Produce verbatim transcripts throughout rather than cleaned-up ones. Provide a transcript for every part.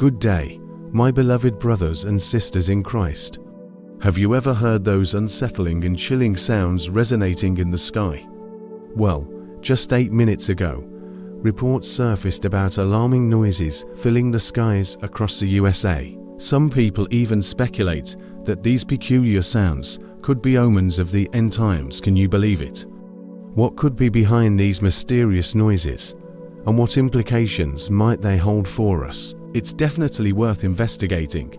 Good day, my beloved brothers and sisters in Christ. Have you ever heard those unsettling and chilling sounds resonating in the sky? Well, just eight minutes ago, reports surfaced about alarming noises filling the skies across the U S A. Some people even speculate that these peculiar sounds could be omens of the end times. Can you believe it? What could be behind these mysterious noises, and what implications might they hold for us? It's definitely worth investigating.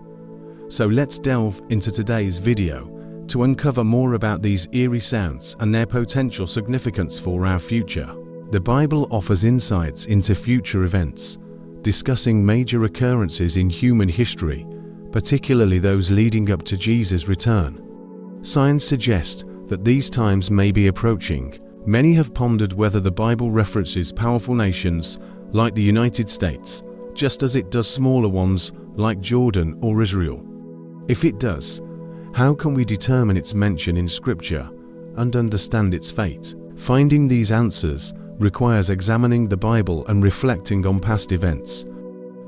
So let's delve into today's video to uncover more about these eerie sounds and their potential significance for our future. The Bible offers insights into future events, discussing major occurrences in human history, particularly those leading up to Jesus' return. Science suggests that these times may be approaching. Many have pondered whether the Bible references powerful nations like the United States, just as it does smaller ones like Jordan or Israel. If it does, how can we determine its mention in Scripture and understand its fate? Finding these answers requires examining the Bible and reflecting on past events.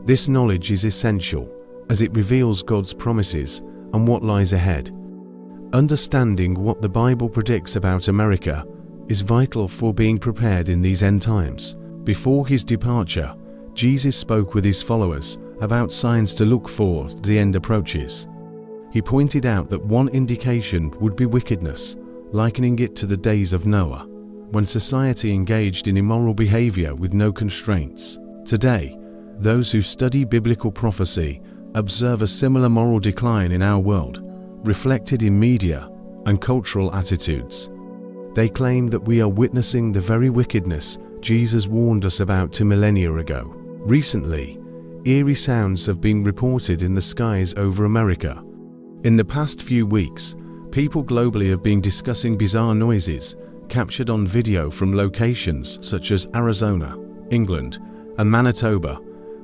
This knowledge is essential, as it reveals God's promises and what lies ahead. Understanding what the Bible predicts about America is vital for being prepared in these end times. Before his departure, Jesus spoke with his followers about signs to look for as the end approaches. He pointed out that one indication would be wickedness, likening it to the days of Noah, when society engaged in immoral behavior with no constraints. Today, those who study biblical prophecy observe a similar moral decline in our world, reflected in media and cultural attitudes. They claim that we are witnessing the very wickedness Jesus warned us about two millennia ago. Recently, eerie sounds have been reported in the skies over America. In the past few weeks, people globally have been discussing bizarre noises captured on video from locations such as Arizona, England, and Manitoba,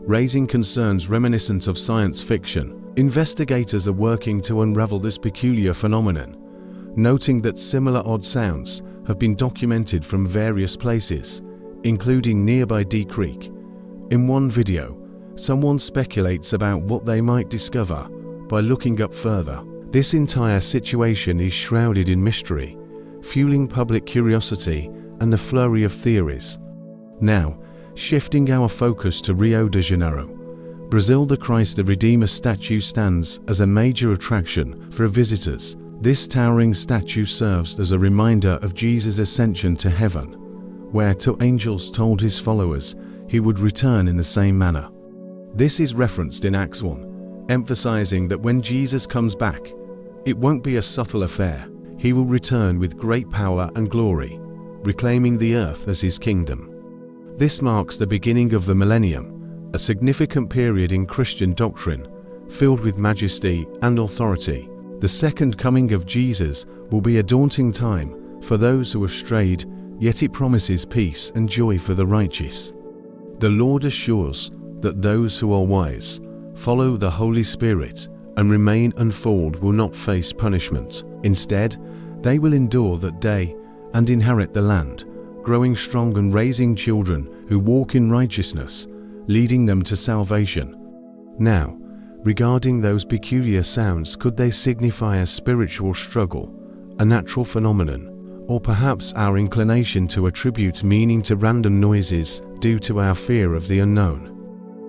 raising concerns reminiscent of science fiction. Investigators are working to unravel this peculiar phenomenon, noting that similar odd sounds have been documented from various places, including nearby Dee Creek. In one video, someone speculates about what they might discover by looking up further. This entire situation is shrouded in mystery, fueling public curiosity and a flurry of theories. Now, shifting our focus to Rio de Janeiro, Brazil, the Christ the Redeemer statue stands as a major attraction for visitors. This towering statue serves as a reminder of Jesus' ascension to heaven, where two angels told his followers he would return in the same manner. This is referenced in Acts one, emphasizing that when Jesus comes back, it won't be a subtle affair. He will return with great power and glory, reclaiming the earth as his kingdom. This marks the beginning of the millennium, a significant period in Christian doctrine, filled with majesty and authority. The second coming of Jesus will be a daunting time for those who have strayed, yet it promises peace and joy for the righteous. The Lord assures that those who are wise, follow the Holy Spirit, and remain unfold will not face punishment. Instead, they will endure that day and inherit the land, growing strong and raising children who walk in righteousness, leading them to salvation. Now, regarding those peculiar sounds, could they signify a spiritual struggle, a natural phenomenon, or perhaps our inclination to attribute meaning to random noises due to our fear of the unknown?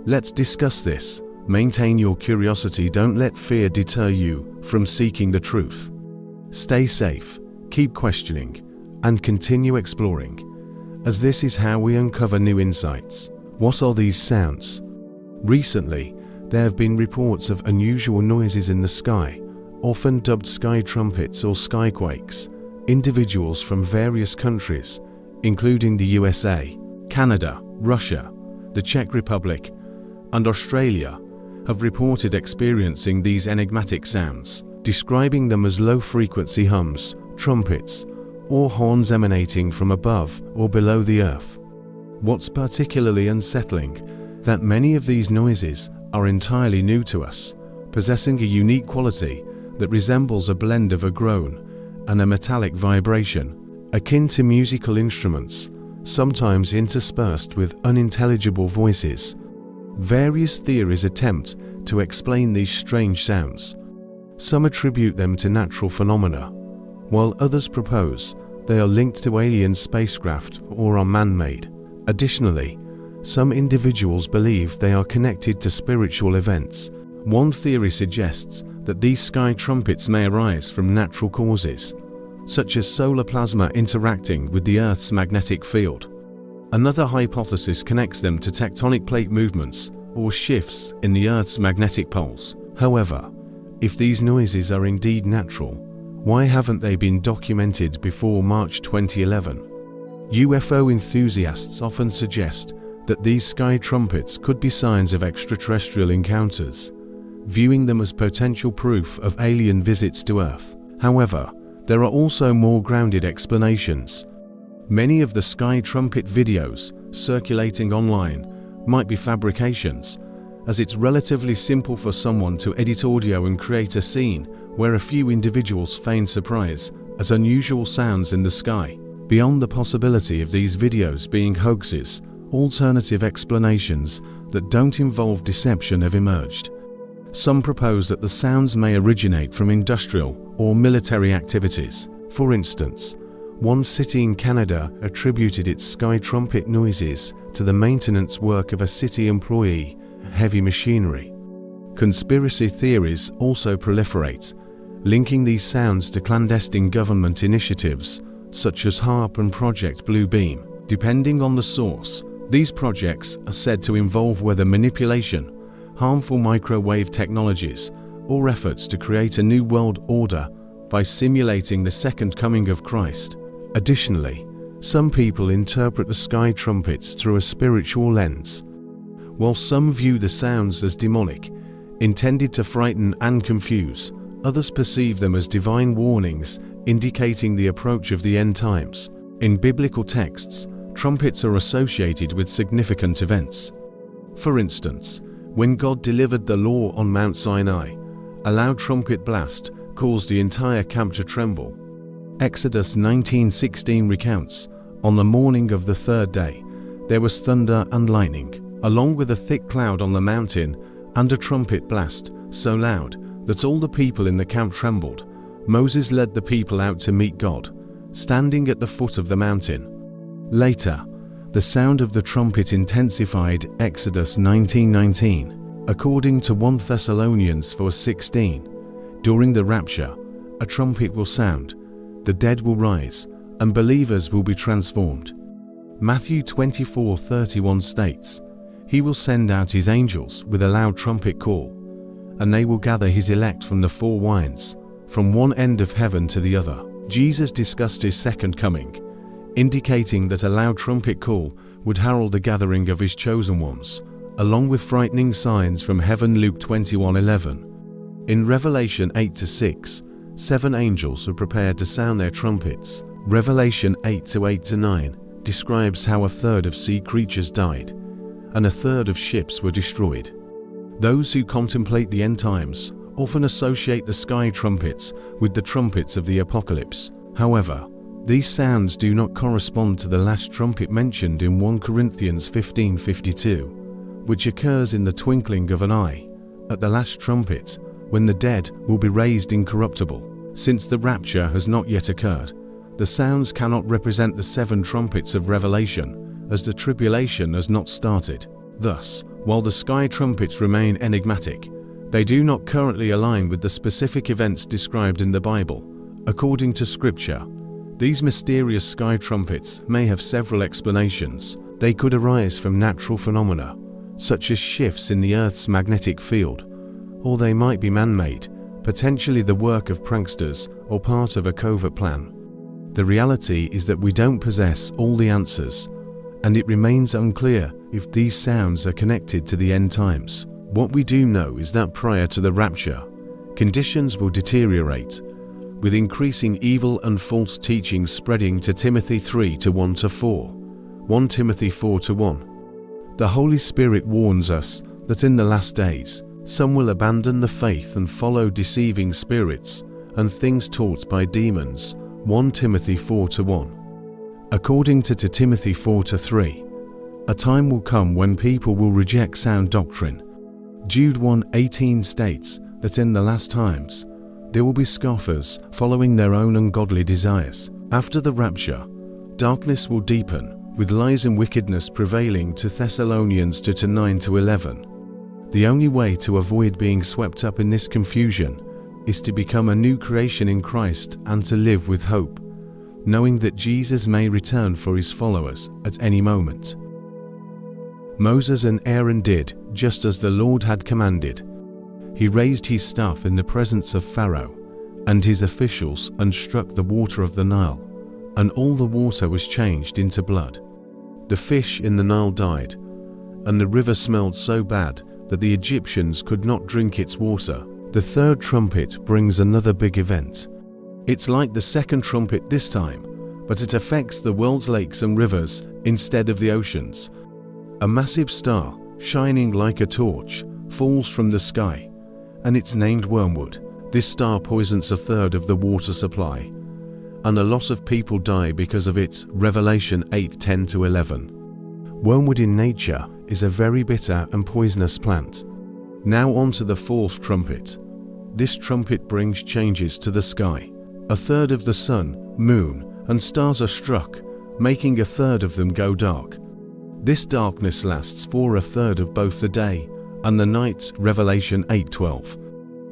Let's discuss this. Maintain your curiosity. Don't let fear deter you from seeking the truth. Stay safe, keep questioning, and continue exploring, as this is how we uncover new insights. What are these sounds? Recently, there have been reports of unusual noises in the sky, often dubbed sky trumpets or skyquakes. Individuals from various countries, including the U S A, Canada, Russia, the Czech Republic, and Australia, have reported experiencing these enigmatic sounds, describing them as low-frequency hums, trumpets, or horns emanating from above or below the earth. What's particularly unsettling, that many of these noises are entirely new to us, possessing a unique quality that resembles a blend of a groan and a metallic vibration, akin to musical instruments, sometimes interspersed with unintelligible voices. Various theories attempt to explain these strange sounds. Some attribute them to natural phenomena, while others propose they are linked to alien spacecraft or are man-made. Additionally, some individuals believe they are connected to spiritual events. One theory suggests that these sky trumpets may arise from natural causes, such as solar plasma interacting with the Earth's magnetic field. Another hypothesis connects them to tectonic plate movements or shifts in the Earth's magnetic poles. However, if these noises are indeed natural, why haven't they been documented before March twenty eleven? U F O enthusiasts often suggest that these sky trumpets could be signs of extraterrestrial encounters, viewing them as potential proof of alien visits to Earth. However, there are also more grounded explanations. Many of the sky trumpet videos circulating online might be fabrications, as it's relatively simple for someone to edit audio and create a scene where a few individuals feign surprise at unusual sounds in the sky. Beyond the possibility of these videos being hoaxes, alternative explanations that don't involve deception have emerged. Some propose that the sounds may originate from industrial or military activities. For instance, one city in Canada attributed its sky trumpet noises to the maintenance work of a city employee, heavy machinery. Conspiracy theories also proliferate, linking these sounds to clandestine government initiatives such as HAARP and Project Blue Beam. Depending on the source, these projects are said to involve weather manipulation, harmful microwave technologies, or efforts to create a new world order by simulating the second coming of Christ. Additionally, some people interpret the sky trumpets through a spiritual lens. While some view the sounds as demonic, intended to frighten and confuse, others perceive them as divine warnings indicating the approach of the end times. In biblical texts, trumpets are associated with significant events. For instance, when God delivered the law on Mount Sinai, a loud trumpet blast caused the entire camp to tremble. Exodus nineteen sixteen recounts, "On the morning of the third day, there was thunder and lightning, along with a thick cloud on the mountain, and a trumpet blast so loud that all the people in the camp trembled. Moses led the people out to meet God, standing at the foot of the mountain." Later, the sound of the trumpet intensified. Exodus nineteen nineteen. According to First Thessalonians four sixteen, during the rapture, a trumpet will sound, the dead will rise, and believers will be transformed. Matthew twenty-four thirty-one states, "He will send out his angels with a loud trumpet call, and they will gather his elect from the four winds, from one end of heaven to the other." Jesus discussed his second coming, indicating that a loud trumpet call would herald the gathering of his chosen ones, along with frightening signs from heaven. Luke twenty-one eleven. In Revelation eight to six, seven angels are prepared to sound their trumpets. Revelation eight to eight to nine describes how a third of sea creatures died, and a third of ships were destroyed. Those who contemplate the end times often associate the sky trumpets with the trumpets of the apocalypse. However, these sounds do not correspond to the last trumpet mentioned in First Corinthians fifteen fifty-two, which occurs in the twinkling of an eye, at the last trumpet, when the dead will be raised incorruptible. Since the rapture has not yet occurred, the sounds cannot represent the seven trumpets of Revelation, as the tribulation has not started. Thus, while the sky trumpets remain enigmatic, they do not currently align with the specific events described in the Bible. According to Scripture, these mysterious sky trumpets may have several explanations. They could arise from natural phenomena, such as shifts in the Earth's magnetic field, or they might be man-made, potentially the work of pranksters or part of a covert plan. The reality is that we don't possess all the answers, and it remains unclear if these sounds are connected to the end times. What we do know is that prior to the rapture, conditions will deteriorate, with increasing evil and false teachings spreading to Timothy three one to four, First Timothy four one. The Holy Spirit warns us that in the last days, some will abandon the faith and follow deceiving spirits and things taught by demons, First Timothy four one. According to Second Timothy four three, A time will come when people will reject sound doctrine. Jude one eighteen states that in the last times, there will be scoffers following their own ungodly desires. After the rapture, darkness will deepen, with lies and wickedness prevailing to Thessalonians two nine to eleven. The only way to avoid being swept up in this confusion is to become a new creation in Christ and to live with hope, knowing that Jesus may return for his followers at any moment. Moses and Aaron did just as the Lord had commanded. He raised his staff in the presence of Pharaoh and his officials and struck the water of the Nile, and all the water was changed into blood. The fish in the Nile died, and the river smelled so bad that the Egyptians could not drink its water. The third trumpet brings another big event. It's like the second trumpet this time, but it affects the world's lakes and rivers instead of the oceans. A massive star, shining like a torch, falls from the sky, and it's named wormwood. This star poisons a third of the water supply, and a lot of people die because of it. Revelation eight ten to eleven. Wormwood in nature is a very bitter and poisonous plant. Now on to the fourth trumpet. This trumpet brings changes to the sky. A third of the sun, moon, and stars are struck, making a third of them go dark. This darkness lasts for a third of both the day and the night. Revelation eight twelve.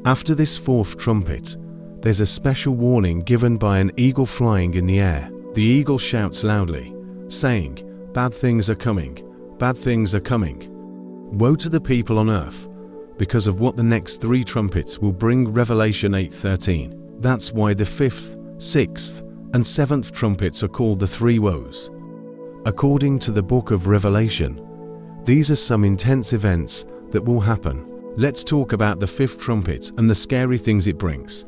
After this fourth trumpet, there's a special warning given by an eagle flying in the air. The eagle shouts loudly, saying, "Bad things are coming, bad things are coming. Woe to the people on earth, because of what the next three trumpets will bring." Revelation eight thirteen. That's why the fifth, sixth, and seventh trumpets are called the three woes. According to the book of Revelation, these are some intense events that will happen. Let's talk about the fifth trumpet and the scary things it brings.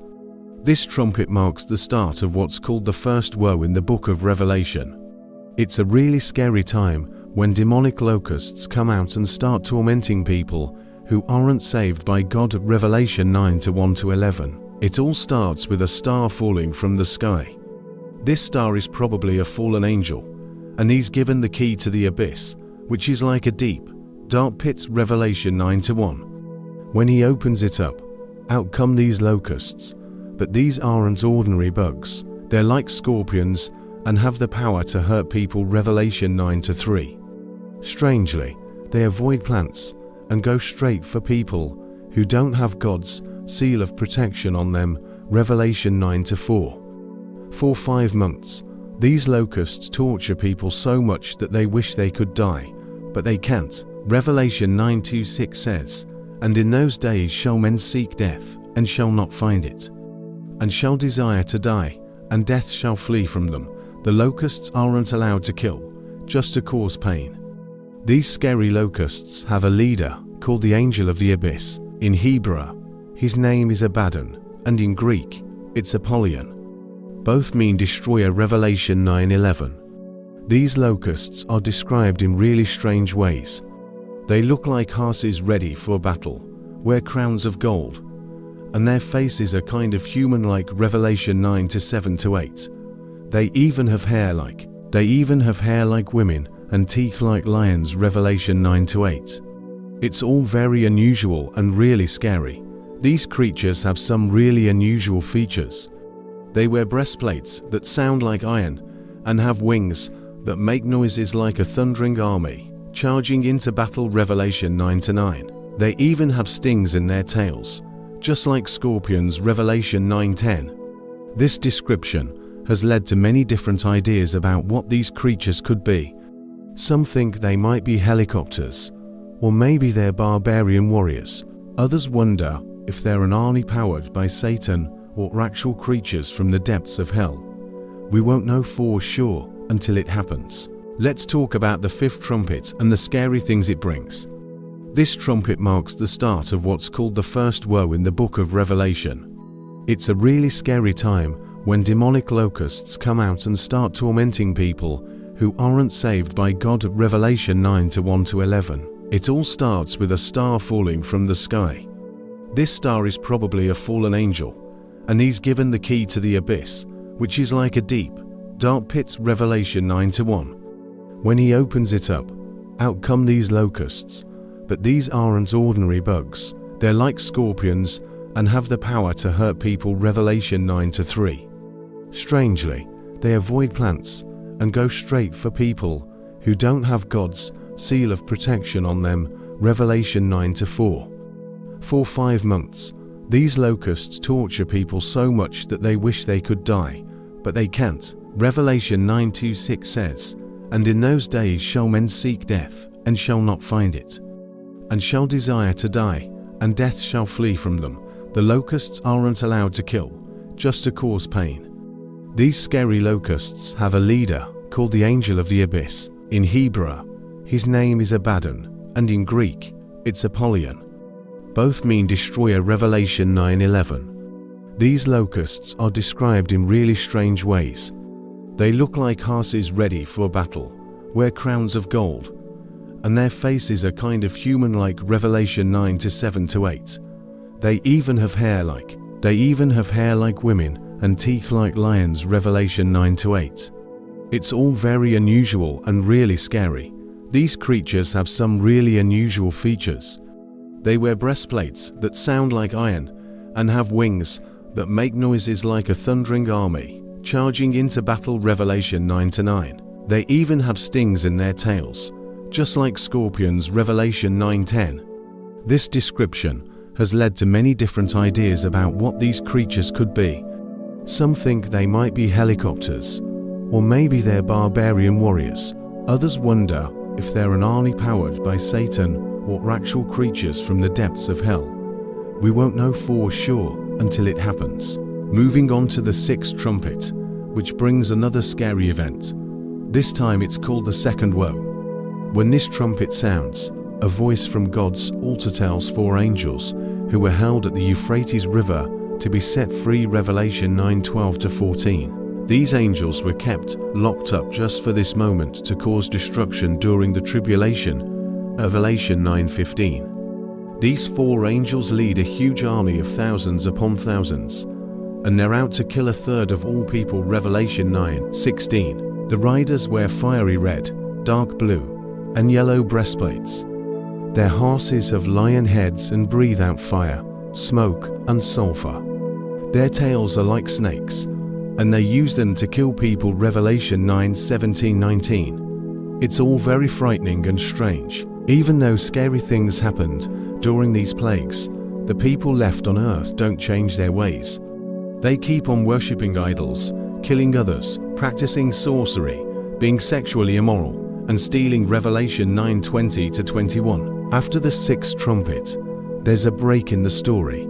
This trumpet marks the start of what's called the first woe in the book of Revelation. It's a really scary time when demonic locusts come out and start tormenting people who aren't saved by God. Revelation nine one to eleven. It all starts with a star falling from the sky. This star is probably a fallen angel, and he's given the key to the abyss, which is like a deep, dark pit. Revelation nine one. When he opens it up, out come these locusts, but these aren't ordinary bugs. They're like scorpions and have the power to hurt people. Revelation nine three. Strangely, they avoid plants and go straight for people who don't have God's seal of protection on them. Revelation nine four. For five months, these locusts torture people so much that they wish they could die, but they can't. Revelation nine twenty-six says, "And in those days shall men seek death, and shall not find it, and shall desire to die, and death shall flee from them." The locusts aren't allowed to kill, just to cause pain. These scary locusts have a leader called the Angel of the Abyss. In Hebrew, his name is Abaddon, and in Greek, it's Apollyon. Both mean destroyer. Revelation nine eleven. These locusts are described in really strange ways. They look like horses ready for battle, wear crowns of gold, and their faces are kind of human-like. Revelation nine seven to eight. They even have hair like. They even have hair like women and teeth like lions. Revelation nine to eight. It's all very unusual and really scary. These creatures have some really unusual features. They wear breastplates that sound like iron and have wings that make noises like a thundering army charging into battle. Revelation nine nine. They even have stings in their tails, just like scorpions. Revelation nine ten. This description has led to many different ideas about what these creatures could be. Some think they might be helicopters, or maybe they're barbarian warriors. Others wonder if they're an army powered by Satan or actual creatures from the depths of hell. We won't know for sure until it happens. Let's talk about the fifth trumpet and the scary things it brings. This trumpet marks the start of what's called the first woe in the book of Revelation. It's a really scary time when demonic locusts come out and start tormenting people who aren't saved by God. Revelation nine one to eleven. It all starts with a star falling from the sky. This star is probably a fallen angel, and he's given the key to the abyss, which is like a deep, dark pit. Revelation nine one. When he opens it up, Out come these locusts, but these aren't ordinary bugs. They're like scorpions and have the power to hurt people. Revelation nine to three. Strangely, they avoid plants and go straight for people who don't have God's seal of protection on them. Revelation nine to four. For five months, these locusts torture people so much that they wish they could die, but they can't. Revelation nine to six says, "And in those days shall men seek death, and shall not find it, and shall desire to die, and death shall flee from them." The locusts aren't allowed to kill, just to cause pain. These scary locusts have a leader called the Angel of the Abyss. In Hebrew, his name is Abaddon, and in Greek, it's Apollyon. Both mean destroyer. Revelation nine eleven. These locusts are described in really strange ways. They look like horses ready for battle, wear crowns of gold, and their faces are kind of human-like. Revelation nine to seven to eight. They even have hair like, they even have hair like women and teeth like lions. Revelation nine to eight. It's all very unusual and really scary. These creatures have some really unusual features. They wear breastplates that sound like iron and have wings that make noises like a thundering army charging into battle. Revelation nine to nine. They even have stings in their tails, just like scorpions. Revelation nine ten. This description has led to many different ideas about what these creatures could be. Some think they might be helicopters, or maybe they're barbarian warriors. Others wonder if they're an army powered by Satan or actual creatures from the depths of hell. We won't know for sure until it happens. Moving on to the sixth trumpet, which brings another scary event. This time it's called the second woe. When this trumpet sounds, a voice from God's altar tells four angels who were held at the Euphrates River to be set free. Revelation nine twelve to fourteen. These angels were kept locked up just for this moment to cause destruction during the tribulation. Revelation nine fifteen. These four angels lead a huge army of thousands upon thousands, and they're out to kill a third of all people. Revelation nine sixteen. The riders wear fiery red, dark blue, and yellow breastplates. Their horses have lion heads and breathe out fire, smoke, and sulfur. Their tails are like snakes, and they use them to kill people. Revelation nine seventeen to nineteen. It's all very frightening and strange. Even though scary things happened during these plagues, the people left on earth don't change their ways. They keep on worshipping idols, killing others, practicing sorcery, being sexually immoral, and stealing. Revelation nine twenty to twenty-one. After the sixth trumpet, there's a break in the story.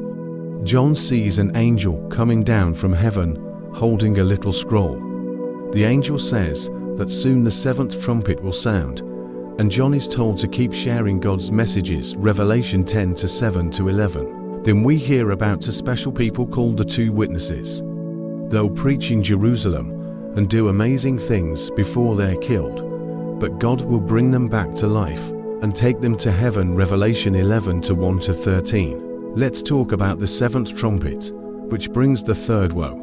John sees an angel coming down from heaven, holding a little scroll. The angel says that soon the seventh trumpet will sound, and John is told to keep sharing God's messages. Revelation ten to seven to eleven. Then we hear about a special people called the two witnesses. They'll preach in Jerusalem and do amazing things before they're killed, but God will bring them back to life and take them to heaven. Revelation eleven to one to thirteen. Let's talk about the seventh trumpet, which brings the third woe.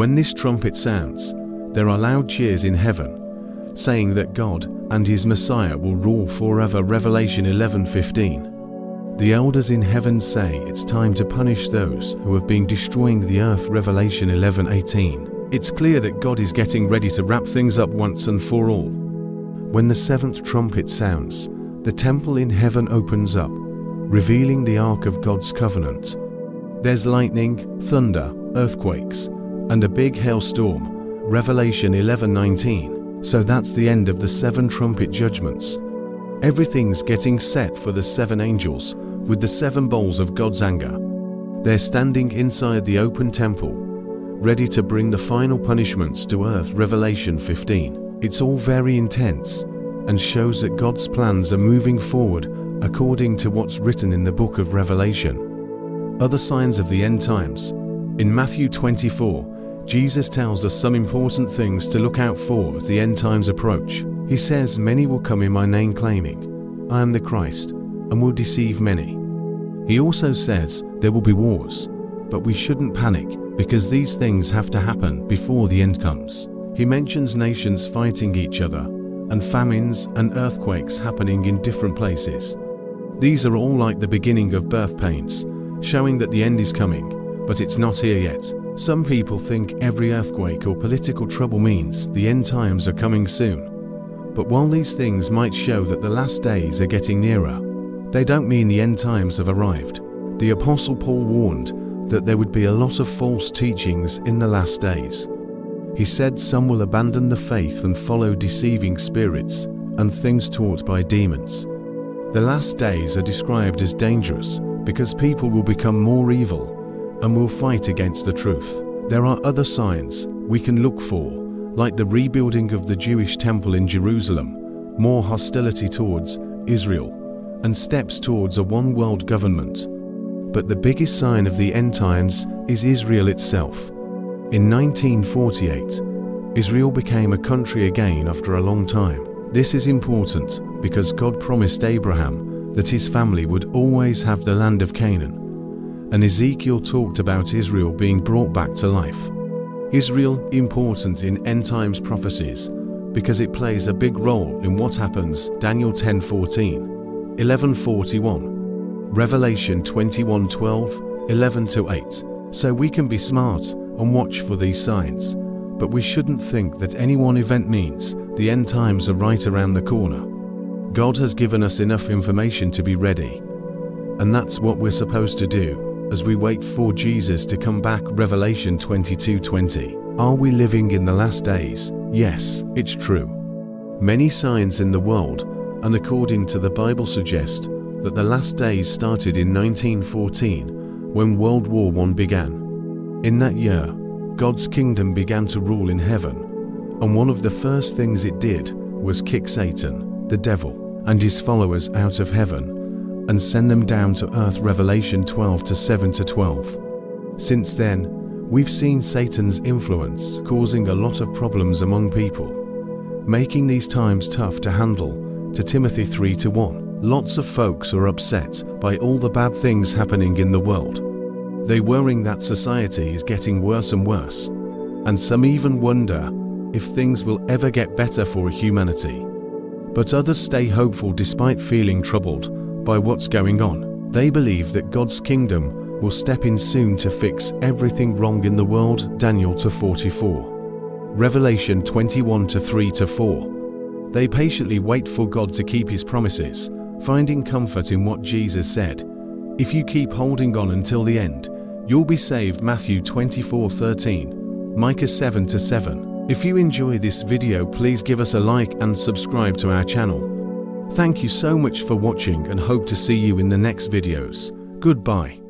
When this trumpet sounds, there are loud cheers in heaven, saying that God and his Messiah will rule forever. Revelation eleven fifteen. The elders in heaven say it's time to punish those who have been destroying the earth. Revelation eleven eighteen. It's clear that God is getting ready to wrap things up once and for all. When the seventh trumpet sounds, the temple in heaven opens up, revealing the Ark of God's covenant. There's lightning, thunder, earthquakes, and a big hailstorm. Revelation eleven nineteen. So that's the end of the seven trumpet judgments. Everything's getting set for the seven angels with the seven bowls of God's anger. They're standing inside the open temple, ready to bring the final punishments to earth. Revelation fifteen. It's all very intense and shows that God's plans are moving forward according to what's written in the book of Revelation. Other signs of the end times. In Matthew twenty-four, Jesus tells us some important things to look out for as the end times approach. He says, "Many will come in my name claiming, 'I am the Christ,' and will deceive many." He also says there will be wars, but we shouldn't panic because these things have to happen before the end comes. He mentions nations fighting each other, and famines and earthquakes happening in different places. These are all like the beginning of birth pains, showing that the end is coming, but it's not here yet. Some people think every earthquake or political trouble means the end times are coming soon. But while these things might show that the last days are getting nearer, they don't mean the end times have arrived. The Apostle Paul warned that there would be a lot of false teachings in the last days. He said some will abandon the faith and follow deceiving spirits and things taught by demons. The last days are described as dangerous because people will become more evil and will fight against the truth. There are other signs we can look for, like the rebuilding of the Jewish temple in Jerusalem, more hostility towards Israel, and steps towards a one-world government. But the biggest sign of the end times is Israel itself. In nineteen forty-eight, Israel became a country again after a long time. This is important because God promised Abraham that his family would always have the land of Canaan. And Ezekiel talked about Israel being brought back to life. Israel is important in end times prophecies because it plays a big role in what happens. Daniel ten fourteen, eleven forty-one, Revelation twenty-one twelve, eleven to eight. So we can be smart and watch for these signs, but we shouldn't think that any one event means the end times are right around the corner. God has given us enough information to be ready, and that's what we're supposed to do as we wait for Jesus to come back. Revelation twenty-two twenty. Are we living in the last days? Yes, it's true. Many signs in the world, and according to the Bible, suggest that the last days started in nineteen fourteen when World War One began. In that year, God's kingdom began to rule in heaven, and one of the first things it did was kick Satan, the devil, and his followers out of heaven and send them down to earth. Revelation twelve seven to twelve. Since then, we've seen Satan's influence causing a lot of problems among people, making these times tough to handle. To Timothy three one. Lots of folks are upset by all the bad things happening in the world. They worrying that society is getting worse and worse, and some even wonder if things will ever get better for humanity. But others stay hopeful despite feeling troubled by what's going on. They believe that God's kingdom will step in soon to fix everything wrong in the world. Daniel two forty-four, Revelation twenty-one three to four. They patiently wait for God to keep his promises, finding comfort in what Jesus said. If you keep holding on until the end, you'll be saved. Matthew twenty-four thirteen, Micah seven to seven. If you enjoy this video, please give us a like and subscribe to our channel. Thank you so much for watching and hope to see you in the next videos. Goodbye.